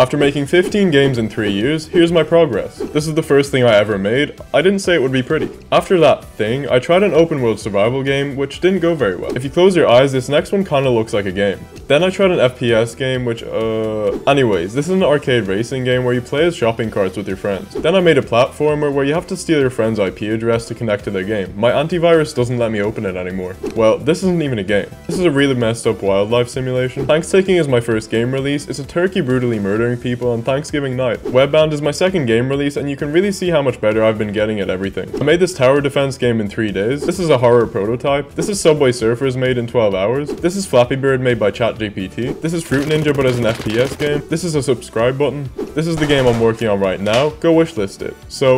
After making 15 games in 3 years, here's my progress. This is the first thing I ever made. I didn't say it would be pretty. After that thing, I tried an open world survival game, which didn't go very well. If you close your eyes, this next one kinda looks like a game. Then I tried an FPS game, which anyways, this is an arcade racing game where you play as shopping carts with your friends. Then I made a platformer where you have to steal your friend's IP address to connect to their game. My antivirus doesn't let me open it anymore. Well, this isn't even a game. This is a really messed up wildlife simulation. Thanstaking is my first game release. It's a turkey brutally murdering people on Thanksgiving night. Webbound is my second game release, and you can really see how much better I've been getting at everything. I made this tower defense game in 3 days. This is a horror prototype. This is Subway Surfers made in 12 hours. This is Flappy Bird made by ChatGPT. This is Fruit Ninja but as an FPS game. This is a subscribe button. This is the game I'm working on right now. Go wishlist it. So